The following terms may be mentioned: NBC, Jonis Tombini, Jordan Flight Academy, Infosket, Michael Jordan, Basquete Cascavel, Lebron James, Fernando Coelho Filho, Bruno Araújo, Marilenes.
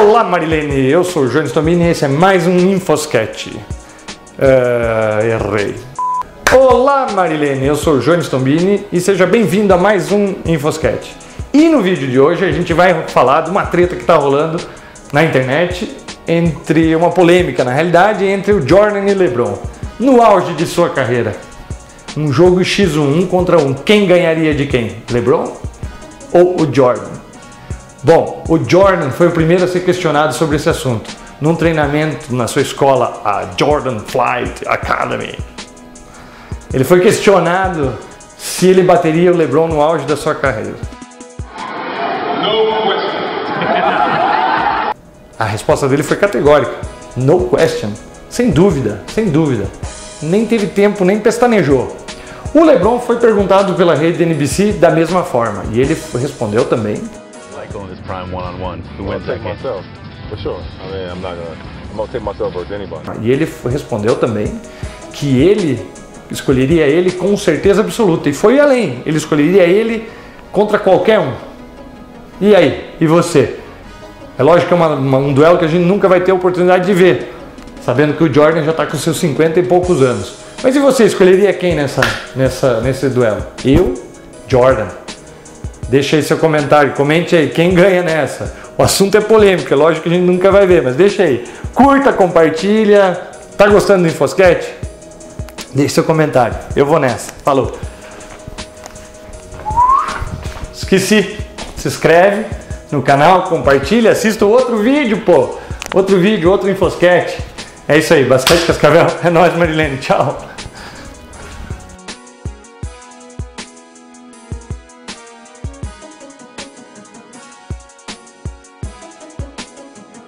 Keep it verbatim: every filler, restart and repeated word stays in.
Olá Marilene, eu sou o Jonis Tombini e esse é mais um Infosket. Uh, errei. Olá Marilene, eu sou o Jonis Tombini e seja bem-vindo a mais um Infosket. E no vídeo de hoje a gente vai falar de uma treta que está rolando na internet, entre uma polêmica, na realidade, entre o Jordan e LeBron. No auge de sua carreira, um jogo X um, um contra um, quem ganharia de quem? LeBron ou o Jordan? Bom, o Jordan foi o primeiro a ser questionado sobre esse assunto, num treinamento na sua escola, a Jordan Flight Academy. Ele foi questionado se ele bateria o LeBron no auge da sua carreira. No question. A resposta dele foi categórica, no question, sem dúvida, sem dúvida. Nem teve tempo, nem pestanejou. O LeBron foi perguntado pela rede N B C da mesma forma, e ele respondeu também. On this prime one-on-one, who wins that game? For sure. I mean, I'm not gonna, I'm gonna take myself versus anybody. E ele respondeu também que ele escolheria ele com certeza absoluta e foi além. Ele escolheria ele contra qualquer um. E aí? E você? É lógico que é uma, uma, um duelo que a gente nunca vai ter a oportunidade de ver, sabendo que o Jordan já está com seus cinquenta e poucos anos. Mas e você? Escolheria quem nessa, nessa, nesse duelo? Eu, Jordan. Deixa aí seu comentário, comente aí quem ganha nessa. O assunto é polêmico, é lógico que a gente nunca vai ver, mas deixa aí. Curta, compartilha. Tá gostando do Infosket? Deixe seu comentário. Eu vou nessa. Falou. Esqueci. Se inscreve no canal, compartilha, assista outro vídeo, pô. Outro vídeo, outro Infosket. É isso aí, Basquete Cascavel. É nóis, Marilene. Tchau.